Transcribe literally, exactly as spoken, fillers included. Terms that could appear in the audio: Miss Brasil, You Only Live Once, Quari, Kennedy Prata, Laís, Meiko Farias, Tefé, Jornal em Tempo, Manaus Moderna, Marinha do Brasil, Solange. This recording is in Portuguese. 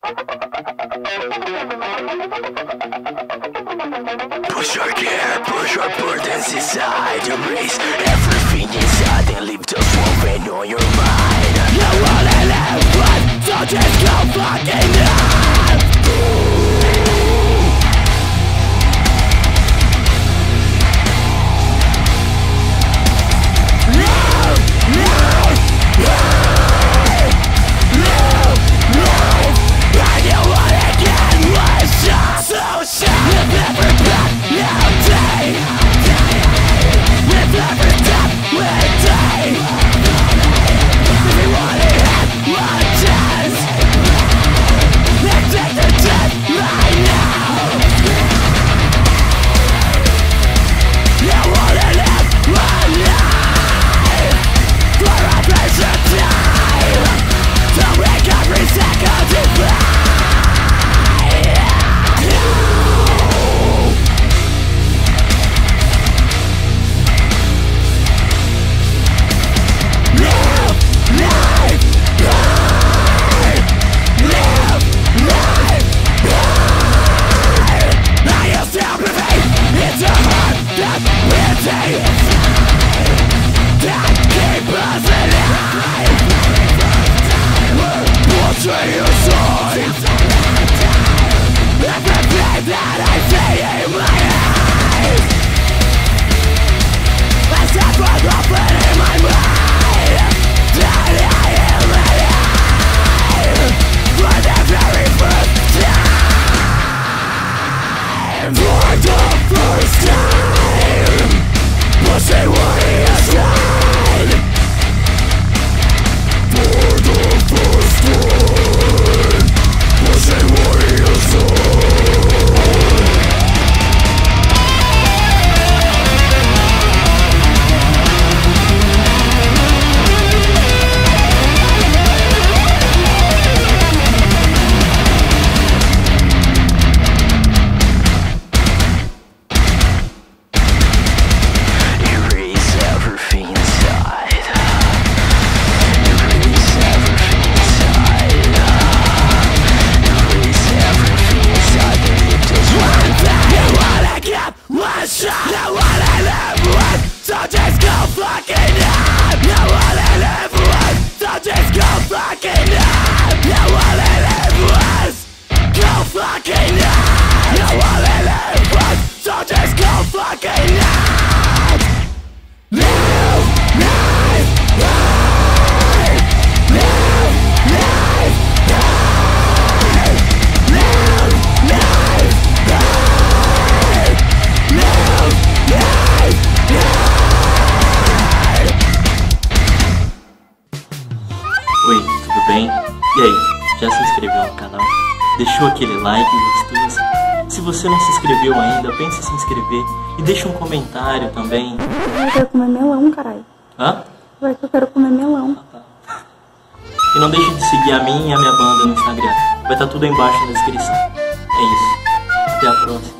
Push your care, push your burdens aside. Erase everything inside and leave the woman on your mind. You only live once, so just go fucking live. Oi, tudo bem? E aí, já se inscreveu no canal? Deixou aquele like gostoso? Se você não se inscreveu ainda, pensa em se inscrever e deixa um comentário também. Eu quero comer melão, caralho. Hã? Vai que eu quero comer melão. Ah, tá. E não deixe de seguir a mim e a minha banda no Instagram. Vai estar tudo aí embaixo na descrição. É isso. Até a próxima.